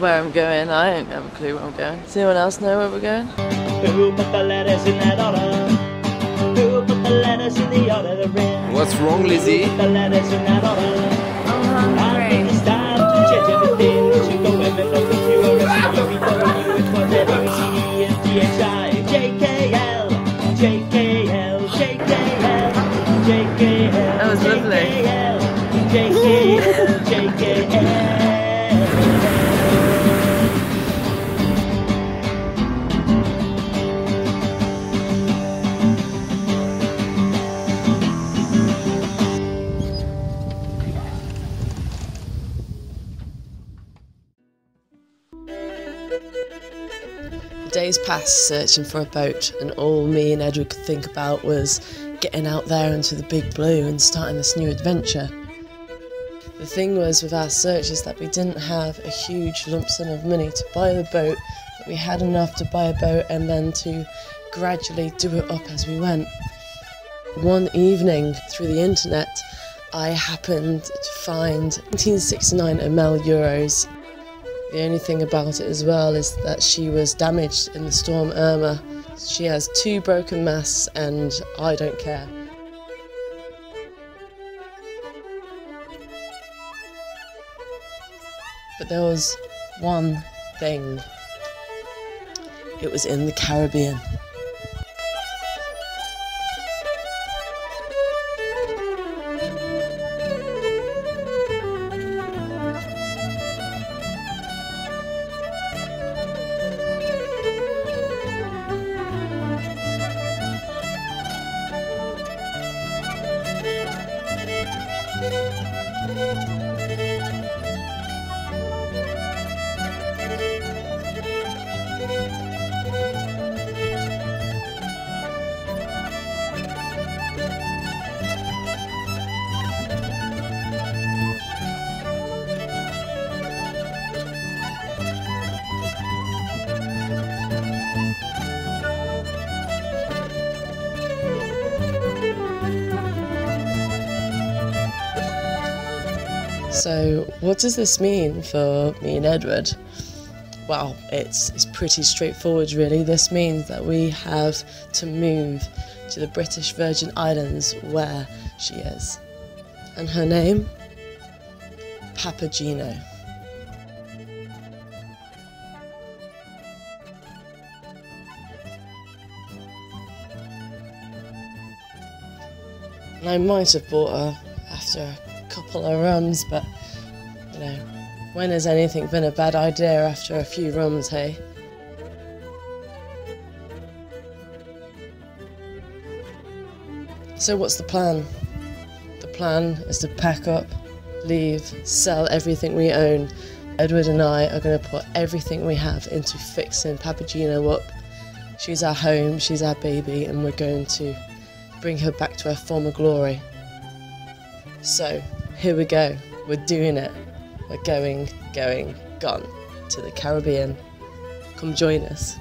where I'm going. I don't have a clue where I'm going. Does anyone else know where we're going? Who put the letters in that order? Who put the letters in the order of the ring? What's wrong, Lizzie? Who put the letters in that order? I'm hungry. I think it's time to change everything. You should go and look at you or else you'll be telling you it's whatever. C, D, F, G, H, I, J, K, L, J, K, L, J, K, L, J, K, L. That was lovely. J, K, L, J, K, L. Days passed searching for a boat, and all me and Edward could think about was getting out there into the big blue and starting this new adventure. The thing was with our search is that we didn't have a huge lump sum of money to buy the boat, but we had enough to buy a boat and then to gradually do it up as we went. One evening through the internet I happened to find 1969 Amel Euros. The only thing about it as well is that she was damaged in the storm Irma. She has 2 broken masts and I don't care. But there was one thing. It was in the Caribbean. So what does this mean for me and Edward? Well, it's pretty straightforward really. This means that we have to move to the British Virgin Islands where she is. And her name? Papageno. And I might have bought her after a couple of rums, but you know, when has anything been a bad idea after a few rums, hey? So what's the plan? The plan is to pack up, leave, sell everything we own. Edward and I are going to put everything we have into fixing Papageno up. She's our home, she's our baby, and we're going to bring her back to her former glory. So, here we go, we're doing it. We're gone to the Caribbean. Come join us.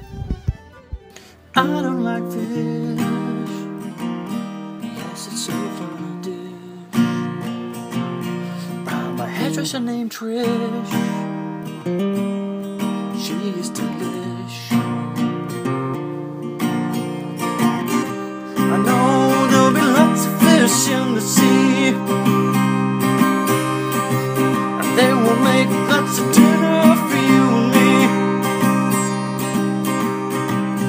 I don't like fish, yes it's so fun to do. Found my hairdresser named Trish, she is delish. I know there'll be lots of fish in the sea. They will make lots of dinner for you and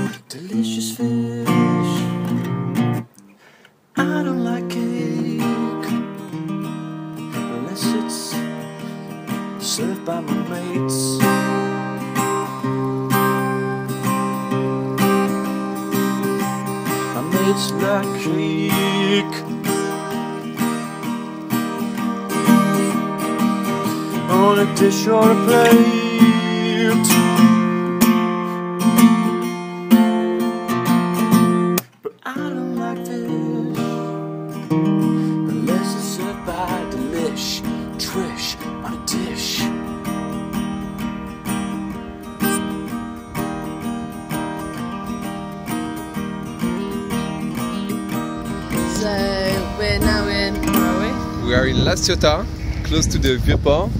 me. Delicious fish. I don't like cake unless it's served by my mates. My mates like cake. On a dish or a plate, but I don't like fish unless it's served by delish Trish on a dish. So we're now in, where are we? We are in La Ciotat, close to the Vieux Port.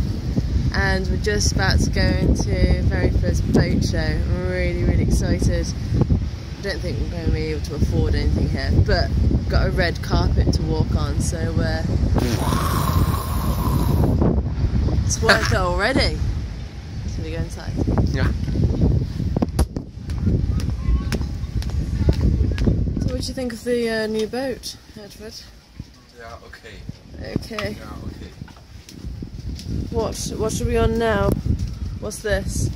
and we're just about to go into very first boat show. I'm really, really excited. I don't think we're going to be able to afford anything here, but we've got a red carpet to walk on, so it's worth it already. Should we go inside? Yeah. So what do you think of the new boat, Edward? Yeah, okay. Okay. Yeah, okay. What are we on now? What's this?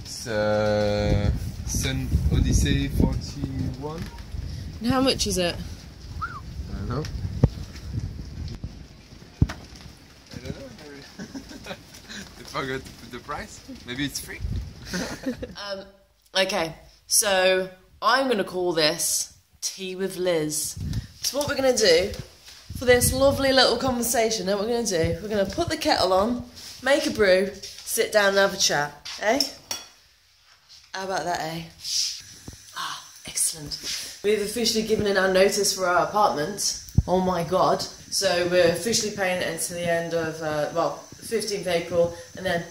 It's Sun Odyssey 41. And how much is it? I don't know. They forgot to put the price. Maybe it's free. Okay, so I'm gonna call this Tea with Liz. So what we're gonna do for this lovely little conversation, what we're going to do, we're going to put the kettle on, make a brew, sit down and have a chat, eh? How about that, eh? Ah, excellent. We've officially given in our notice for our apartment. Oh my God. So we're officially paying it until the end of, 15th April, and then,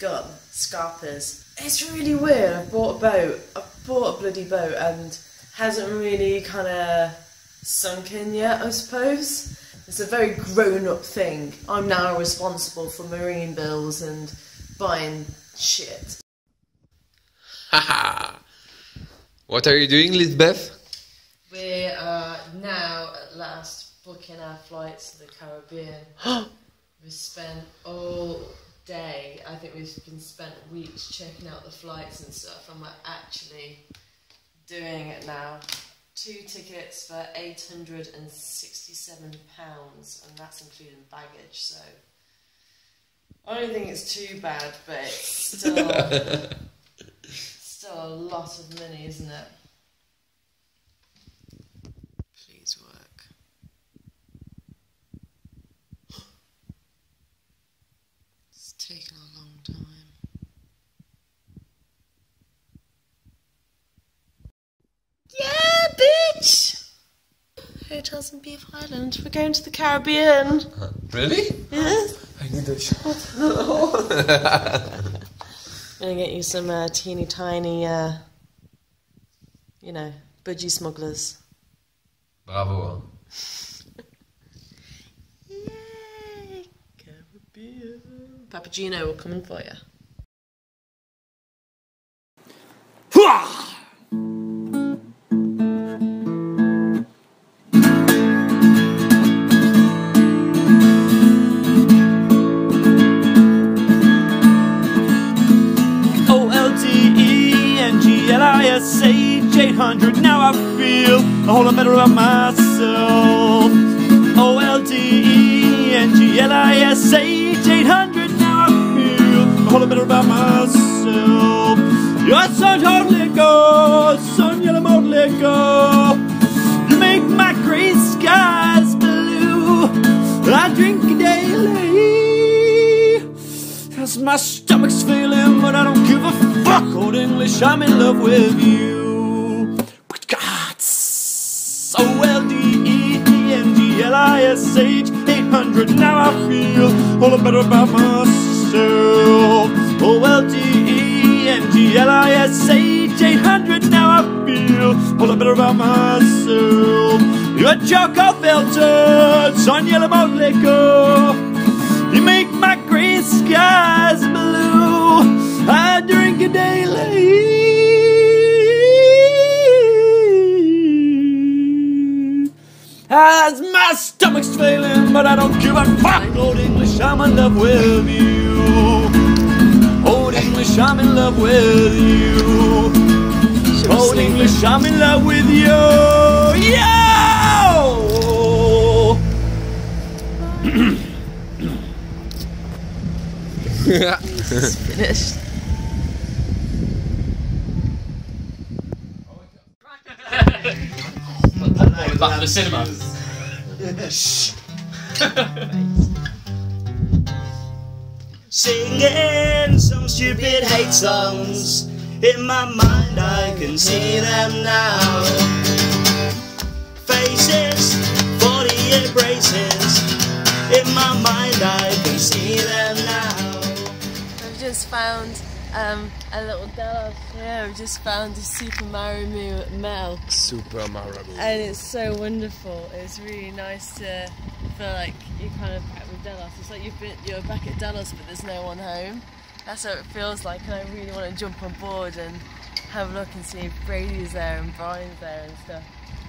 gone, scarpers. It's really weird. I've bought a boat, and hasn't really kind of sunk in yet, I suppose. It's a very grown-up thing. I'm now responsible for marine bills and buying shit. Haha! What are you doing, Lisbeth? We are now at last booking our flights to the Caribbean. We spent all day, I think we've been spent weeks checking out the flights and stuff, and we're actually doing it now. 2 tickets for £867, and that's including baggage, so I don't think it's too bad, but it's still, a lot of money, isn't it? Please work. It's taken a long time. Yeah, bitch! Hotels in Beef Island. We're going to the Caribbean. Really? Yes. I need a shot. I'm going to get you some teeny tiny, you know, budgie smugglers. Bravo. Yay! Caribbean. Papageno will come in for you. Sage 800, now I feel a whole lot better about myself. O-L-D-E-N-G-L-I-S-H 800, now I feel a whole lot better about myself. You're so hot liquor, sun yellow malt liquor. You make my gray skies blue. I drink daily, 'cause my stomach's feeling, but I don't give a fuck. Old English, I'm in love with you. O-L-D-E-E-N-G-L-I-S-H 800, now I feel all the better about myself. O-L-D-E-N-G-L-I-S-H 800, now I feel all the better about myself. You're charcoal filtered, sun yellow malt liquor. You make my grey skies blue. I drink it daily, as my stomach's failing, but I don't give a fuck. Old English, I'm in love with you. Old English, I'm in love with you. Old English, I'm in love with you. Yeah. It's finished. Back to the cinema. Shh. Singing some stupid hate songs. In my mind I can see them now. Faces, 48 braces. In my mind I can see them now. just found a little Delos here. I've just found a Super Maramu Mel. Super Maramu. And it's so wonderful. It's really nice to feel like you're kind of back with Delos. It's like you're back at Delos, but there's no one home. That's what it feels like, and I really want to jump on board and have a look and see if Brady's there and Brian's there and stuff.